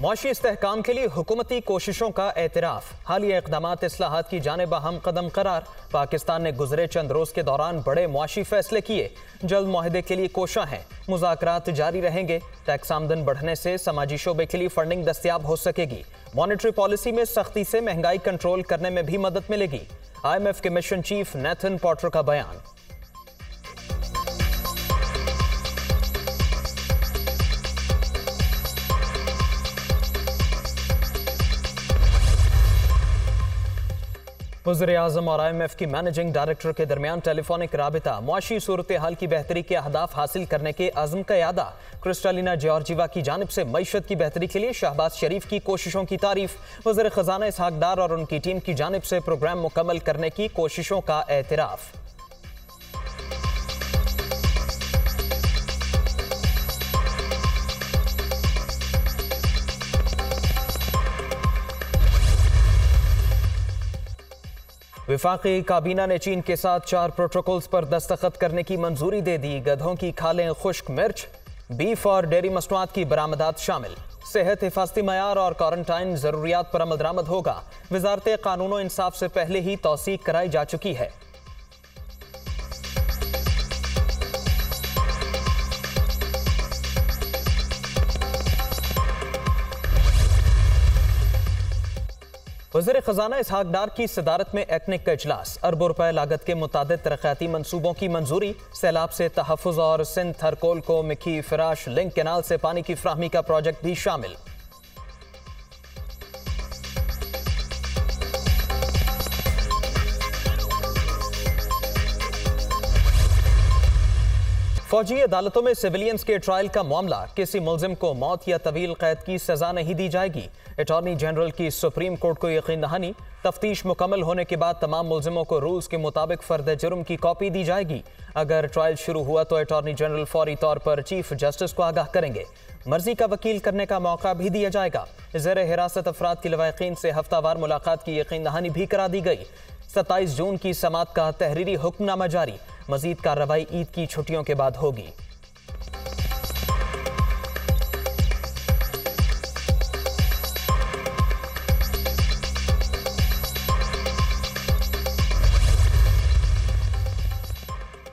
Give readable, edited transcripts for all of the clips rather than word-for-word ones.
मौशी इस्तेहकाम के लिए हुकूमती कोशिशों का एतराफ़, हालिया इक़दामात इस्लाहात की जानिब अहम कदम करार। पाकिस्तान ने गुजरे चंद रोज़ के दौरान बड़े मौशी फैसले किए, जल्द माहदे के लिए कोशां हैं, मुज़ाकरात जारी रहेंगे। टैक्स आमदन बढ़ने से समाजी शोबे के लिए फंडिंग दस्तियाब हो सकेगी। मॉनिटरी पॉलिसी में सख्ती से महंगाई कंट्रोल करने में भी मदद मिलेगी। IMF के मिशन चीफ नेथन पॉटर का बयान। वज़ीर आज़म और IMF की मैनेजिंग डायरेक्टर के दरमियान टेलीफोनिक रबता। मुआशी सूरत हाल की बेहतरी के अहदाफ हासिल करने के अज़म का अदा। क्रिस्टालिना जॉर्जिवा की जानब से मईशत की बेहतरी के लिए शहबाज शरीफ की कोशिशों की तारीफ। वज़ीर ख़ज़ाना इसहाक़ दार और उनकी टीम की जानब से प्रोग्राम मुकम्मल करने की कोशिशों का एतराफ़। विफाकी काबीना ने चीन के साथ 4 प्रोटोकॉल्स पर दस्तखत करने की मंजूरी दे दी। गधों की खालें, खुश्क मिर्च, बीफ और डेयरी मसनूआत की बरामदात शामिल। सेहत, हिफाजती मयार और क्वारंटाइन ज़रूरियात पर अमल दरामद होगा। वजारत कानून और इंसाफ से पहले ही तौसीक कराई जा चुकी है। वज़ीर ख़ज़ाना इसहाक़ डार की सदारत में एक्निक का इजलास। अरबों रुपये लागत के मुतादिद तरक्याती मनसूबों की मंजूरी। सैलाब से तहफ़्फ़ुज़ और सिंध थरकोल को मिकी फ़राश लिंक कैनाल से पानी की फ़राहमी का प्रोजेक्ट भी शामिल। फौजी अदालतों में सिविलियंस के ट्रायल का मामला। किसी मुलजिम को मौत या तवील कैद की सजा नहीं दी जाएगी। अटॉर्नी जनरल की सुप्रीम कोर्ट को यकीन दहानी। तफ्तीश मुकम्मल होने के बाद तमाम मुलजिमों को रूल्स के मुताबिक फर्द जुर्म की कॉपी दी जाएगी। अगर ट्रायल शुरू हुआ तो अटॉर्नी जनरल फौरी तौर पर चीफ जस्टिस को आगाह करेंगे। मर्जी का वकील करने का मौका भी दिया जाएगा। ज़ेरे हिरासत अफराद की लवाहिकीन से हफ्तावार मुलाकात की यकीन दहानी भी करा दी गई। 27 जून की समाअत का तहरीरी हुक्मनामा जारी। मजीद कार्रवाई ईद की छुट्टियों के बाद होगी।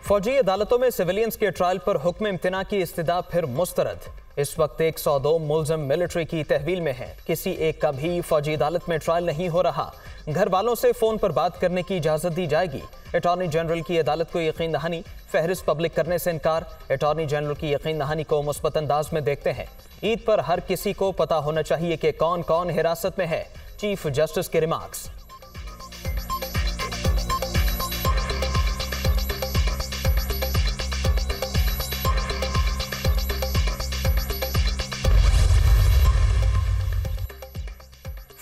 फौजी अदालतों में सिविलियंस के ट्रायल पर हुक्म इम्तना की इस्तदा फिर मुस्तरद। इस वक्त 102 मुलजम मिलिट्री की तहवील में है। किसी एक का भी फौजी अदालत में ट्रायल नहीं हो रहा। घर वालों से फ़ोन पर बात करने की इजाज़त दी जाएगी। अटॉर्नी जनरल की अदालत को यकीन दहानी। फहरिस्त पब्लिक करने से इनकार। अटॉर्नी जनरल की यकीन दहानी को मुस्बत अंदाज में देखते हैं। ईद पर हर किसी को पता होना चाहिए कि कौन कौन हिरासत में है। चीफ जस्टिस के रिमार्क्स।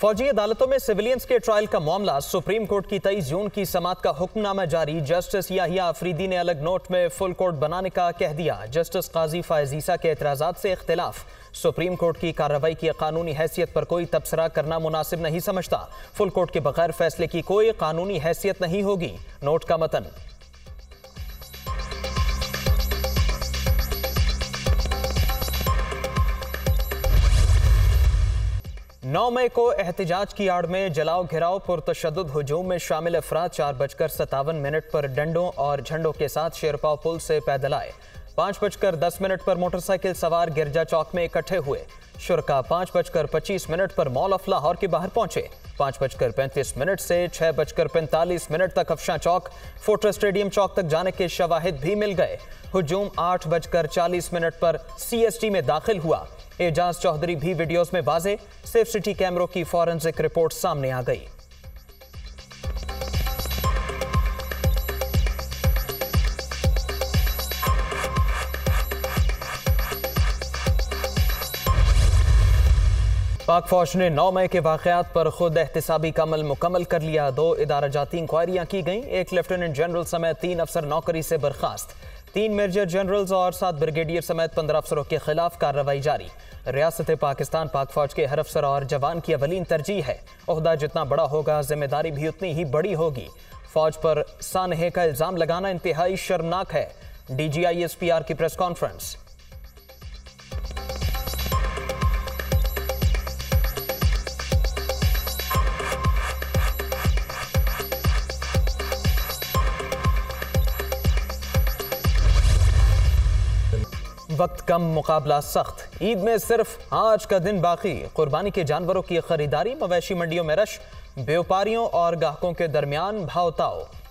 फौजी अदालतों में सिविलियंस के ट्रायल का मामला। सुप्रीम कोर्ट की 23 जून की समाअत का हुक्मनामा जारी। जस्टिस याहिया अफरीदी ने अलग नोट में फुल कोर्ट बनाने का कह दिया। जस्टिस काजी फैज़ ईसा के एतराज़ात से इख्तिलाफ। सुप्रीम कोर्ट की कार्रवाई की कानूनी हैसियत पर कोई तबसरा करना मुनासिब नहीं समझता। फुल कोर्ट के बगैर फैसले की कोई कानूनी हैसियत नहीं होगी। नोट का मतन। नौ मई को एहतजाज की आड़ में जलाओ घिराव पुरतशद्दुद हुजूम में शामिल अफराद 4:57 पर डंडों और झंडों के साथ शेरपाव पुल से पैदल आए। 5:10 पर मोटरसाइकिल सवार गिरजा चौक में इकट्ठे हुए। शुरका 5:25 पर मॉल ऑफ लाहौर के बाहर पहुंचे। 5:35 से 6:45 तक अफशां चौक, फोर्ट्रेस स्टेडियम चौक तक जाने के शवाहिद भी मिल गए। हुजूम 8:40 पर CST में दाखिल हुआ। एजाज चौधरी भी वीडियोस में वाजे। सेफ सिटी कैमरों की फॉरेंसिक रिपोर्ट सामने आ गई। पाक फौज ने 9 मई के वाक़यात पर खुद एहतसाबी का अमल मुकम्मल कर लिया। 2 इदारा जाती इंक्वायरियाँ की गईं। 1 लेफ्टिनेंट जनरल समेत 3 अफसर नौकरी से बर्खास्त। 3 मेजर जनरल्स और 7 ब्रिगेडियर समेत 15 अफसरों के खिलाफ कार्रवाई जारी। रियासत पाकिस्तान पाक फौज के हर अफसर और जवान की अवलीन तरजीह है। ओहदा जितना बड़ा होगा, जिम्मेदारी भी उतनी ही बड़ी होगी। फौज पर सानहे का इल्ज़ाम लगाना इंतहाई शर्मनाक है। DG ISPR की प्रेस कॉन्फ्रेंस। वक्त कम मुकाबला सख्त, ईद में सिर्फ आज का दिन बाकी, कुर्बानी के जानवरों की खरीदारी, मवेशी मंडियों में रश, व्यापारियों और ग्राहकों के दरमियान भावताव।